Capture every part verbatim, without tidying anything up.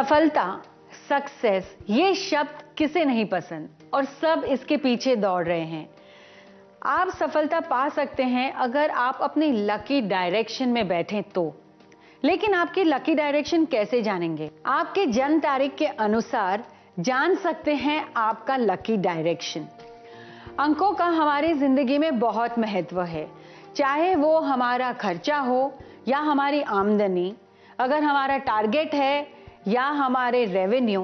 सफलता, सक्सेस, ये शब्द किसे नहीं पसंद, और सब इसके पीछे दौड़ रहे हैं। आप सफलता पा सकते हैं अगर आप अपनी लकी डायरेक्शन में बैठें तो, लेकिन आपकी लकी डायरेक्शन कैसे जानेंगे? आपके जन्म तारीख के अनुसार जान सकते हैं आपका लकी डायरेक्शन। अंकों का हमारी जिंदगी में बहुत महत्व है, चाहे वो हमारा खर्चा हो या हमारी आमदनी, अगर हमारा टारगेट है या हमारे रेवेन्यू,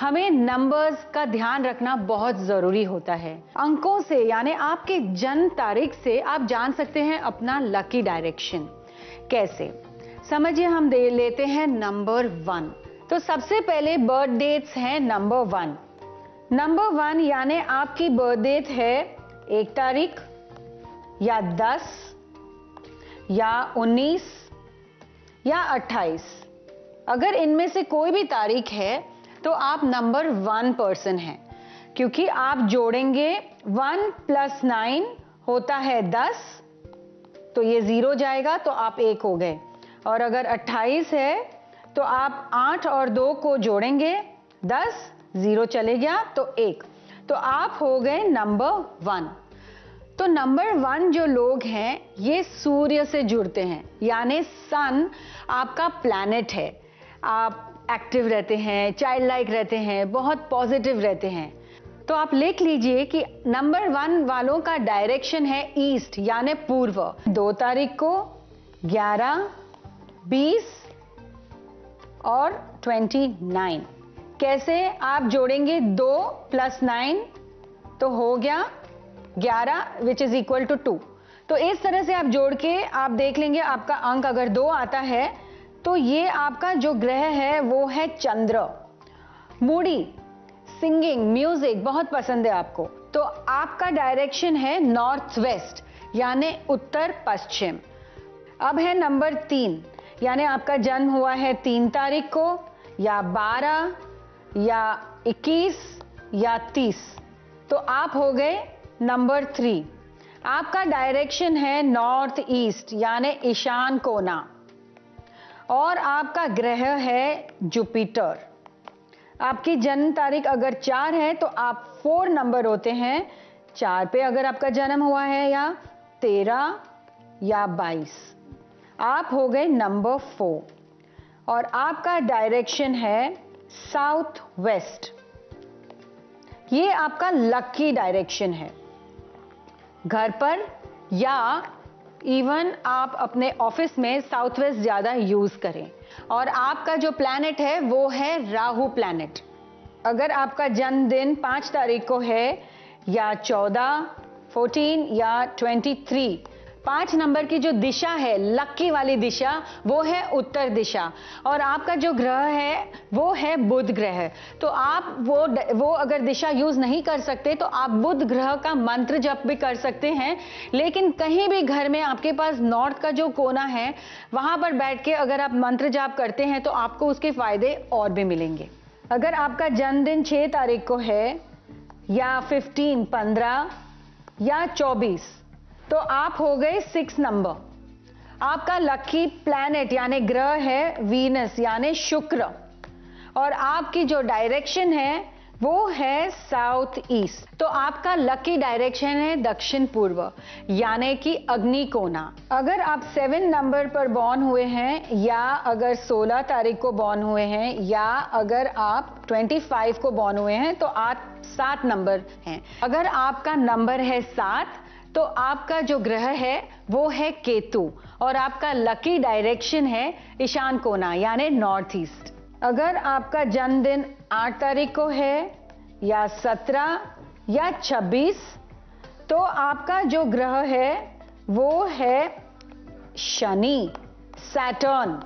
हमें नंबर्स का ध्यान रखना बहुत जरूरी होता है। अंकों से यानी आपके जन्म तारीख से आप जान सकते हैं अपना लकी डायरेक्शन। कैसे समझिए, हम दे लेते हैं नंबर वन। तो सबसे पहले बर्थ डेट्स हैं नंबर वन। नंबर वन यानी आपकी बर्थ डेट है एक तारीख या दस या उन्नीस या अट्ठाईस। अगर इनमें से कोई भी तारीख है तो आप नंबर वन पर्सन हैं, क्योंकि आप जोड़ेंगे वन प्लस नाइन होता है दस, तो ये जीरो जाएगा तो आप एक हो गए। और अगर अट्ठाईस है तो आप आठ और दो को जोड़ेंगे, दस, जीरो चले गया तो एक, तो आप हो गए नंबर वन। तो नंबर वन जो लोग हैं ये सूर्य से जुड़ते हैं, यानी सन आपका प्लैनेट है। आप एक्टिव रहते हैं, चाइल्ड लाइक रहते हैं, बहुत पॉजिटिव रहते हैं। तो आप लिख लीजिए कि नंबर वन वालों का डायरेक्शन है ईस्ट यानी पूर्व। दो तारीख को, ग्यारह, बीस और उनतीस। कैसे आप जोड़ेंगे दो प्लस नाइन तो हो गया ग्यारह which is equal to two. तो इस तरह से आप जोड़ के आप देख लेंगे आपका अंक अगर दो आता है तो ये आपका जो ग्रह है वो है चंद्र। मूडी, सिंगिंग, म्यूजिक बहुत पसंद है आपको, तो आपका डायरेक्शन है नॉर्थ वेस्ट यानी उत्तर पश्चिम। अब है नंबर तीन, यानी आपका जन्म हुआ है तीन तारीख को या बारह या इक्कीस या तीस, तो आप हो गए नंबर थ्री। आपका डायरेक्शन है नॉर्थ ईस्ट यानी ईशान कोना, और आपका ग्रह है जुपिटर। आपकी जन्म तारीख अगर चार है तो आप फोर नंबर होते हैं, चार पे अगर आपका जन्म हुआ है या तेरह या बाईस, आप हो गए नंबर फोर। और आपका डायरेक्शन है साउथ वेस्ट, ये आपका लकी डायरेक्शन है। घर पर या इवन आप अपने ऑफिस में साउथ वेस्ट ज्यादा यूज करें। और आपका जो प्लैनेट है वो है राहु प्लैनेट। अगर आपका जन्मदिन पांच तारीख को है या चौदह, फोर्टीन या ट्वेंटी थ्री, पांच नंबर की जो दिशा है लक्की वाली दिशा वो है उत्तर दिशा। और आपका जो ग्रह है वो है बुध ग्रह, तो आप वो वो अगर दिशा यूज नहीं कर सकते तो आप बुध ग्रह का मंत्र जप भी कर सकते हैं। लेकिन कहीं भी घर में आपके पास नॉर्थ का जो कोना है वहां पर बैठ के अगर आप मंत्र जाप करते हैं तो आपको उसके फायदे और भी मिलेंगे। अगर आपका जन्मदिन छह तारीख को है या फिफ्टीन, पंद्रह या चौबीस, तो आप हो गए सिक्स नंबर। आपका लकी प्लैनेट यानी ग्रह है वीनस यानी शुक्र, और आपकी जो डायरेक्शन है वो है साउथ ईस्ट। तो आपका लकी डायरेक्शन है दक्षिण पूर्व यानी कि अग्नि कोना। अगर आप सेवन नंबर पर बॉर्न हुए हैं या अगर सोलह तारीख को बॉर्न हुए हैं या अगर आप पच्चीस को बॉर्न हुए हैं तो आप सात नंबर हैं। अगर आपका नंबर है सात तो आपका जो ग्रह है वो है केतु, और आपका लकी डायरेक्शन है ईशान कोना यानी नॉर्थ ईस्ट। अगर आपका जन्मदिन आठ तारीख को है या सत्रह या छब्बीस, तो आपका जो ग्रह है वो है शनि, सैटर्न।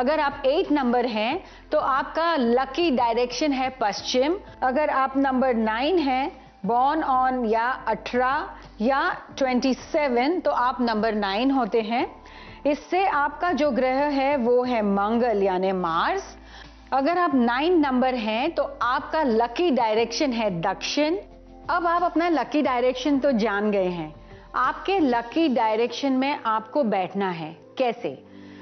अगर आप आठ नंबर हैं तो आपका लकी डायरेक्शन है पश्चिम। अगर आप नंबर नौ हैं, बॉर्न ऑन या अठारह या सत्ताईस, तो आप नंबर नौ होते हैं। इससे आपका जो ग्रह है वो है मंगल यानी मार्स। अगर आप नौ नंबर हैं तो आपका लकी डायरेक्शन है दक्षिण। अब आप अपना लकी डायरेक्शन तो जान गए हैं। आपके लकी डायरेक्शन में आपको बैठना है। कैसे?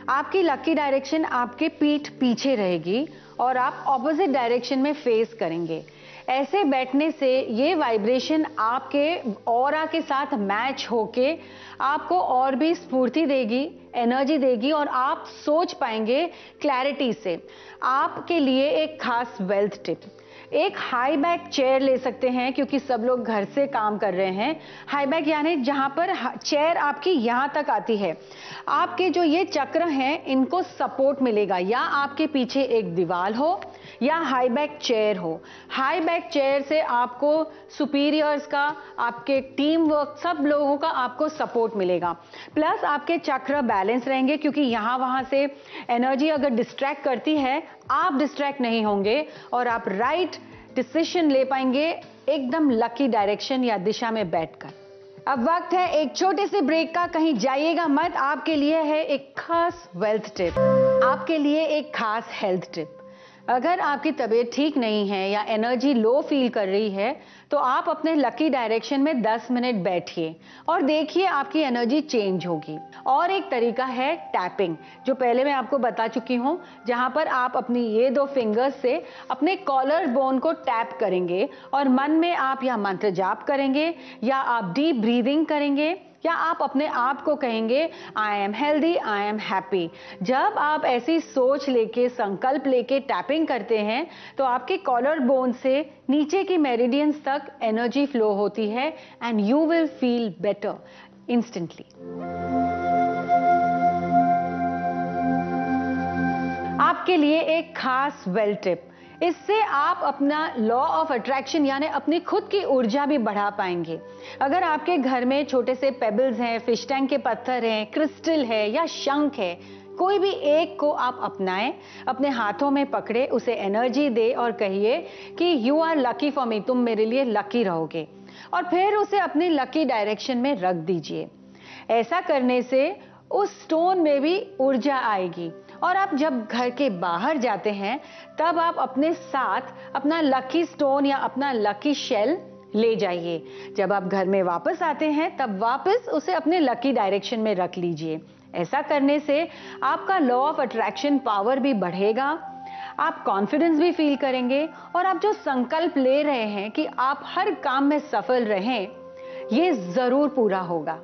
आपकी लकी डायरेक्शन आपके पीठ पीछे रहेगी और आप ऑपोजिट डायरेक्शन में फेस करेंगे। ऐसे बैठने से ये वाइब्रेशन आपके ऑरा के साथ मैच होके आपको और भी स्फूर्ति देगी, एनर्जी देगी और आप सोच पाएंगे क्लैरिटी से। आपके लिए एक खास वेल्थ टिप, एक हाई बैक चेयर ले सकते हैं क्योंकि सब लोग घर से काम कर रहे हैं। हाई बैक यानी जहां पर चेयर आपकी यहां तक आती है, आपके जो ये चक्र हैं इनको सपोर्ट मिलेगा। या आपके पीछे एक दीवार हो या हाई बैक चेयर हो। हाई बैक चेयर से आपको सुपीरियर्स का, आपके टीम वर्क, सब लोगों का आपको सपोर्ट मिलेगा। प्लस आपके चक्र बैलेंस रहेंगे क्योंकि यहाँ वहाँ से एनर्जी अगर डिस्ट्रैक्ट करती है, आप डिस्ट्रैक्ट नहीं होंगे और आप राइट डिसीजन ले पाएंगे एकदम लकी डायरेक्शन या दिशा में बैठकर। अब वक्त है एक छोटे से ब्रेक का, कहीं जाइएगा मत। आपके लिए है एक खास वेल्थ टिप, आपके लिए एक खास हेल्थ टिप। अगर आपकी तबीयत ठीक नहीं है या एनर्जी लो फील कर रही है तो आप अपने लकी डायरेक्शन में दस मिनट बैठिए और देखिए आपकी एनर्जी चेंज होगी। और एक तरीका है टैपिंग, जो पहले मैं आपको बता चुकी हूँ, जहाँ पर आप अपनी ये दो फिंगर्स से अपने कॉलर बोन को टैप करेंगे और मन में आप या मंत्र जाप करेंगे या आप डीप ब्रीदिंग करेंगे या आप अपने आप को कहेंगे I am healthy, I am happy. जब आप ऐसी सोच लेके, संकल्प लेके टैपिंग करते हैं तो आपके कॉलर बोन से नीचे की मेरिडियंस तक एनर्जी फ्लो होती है and you will feel better instantly. आपके लिए एक खास वेल टिप, इससे आप अपना लॉ ऑफ अट्रैक्शन यानी अपनी खुद की ऊर्जा भी बढ़ा पाएंगे। अगर आपके घर में छोटे से पेबल्स हैं, फिश टैंक के पत्थर हैं, क्रिस्टल है या शंख है, कोई भी एक को आप अपनाएं, अपने हाथों में पकड़े, उसे एनर्जी दे और कहिए कि you are lucky for me, तुम मेरे लिए लकी रहोगे, और फिर उसे अपने लकी डायरेक्शन में रख दीजिए। ऐसा करने से उस स्टोन में भी ऊर्जा आएगी और आप जब घर के बाहर जाते हैं तब आप अपने साथ अपना लकी स्टोन या अपना लकी शेल ले जाइए। जब आप घर में वापस आते हैं तब वापस उसे अपने लकी डायरेक्शन में रख लीजिए। ऐसा करने से आपका लॉ ऑफ अट्रैक्शन पावर भी बढ़ेगा, आप कॉन्फिडेंस भी फील करेंगे और आप जो संकल्प ले रहे हैं कि आप हर काम में सफल रहें, ये जरूर पूरा होगा।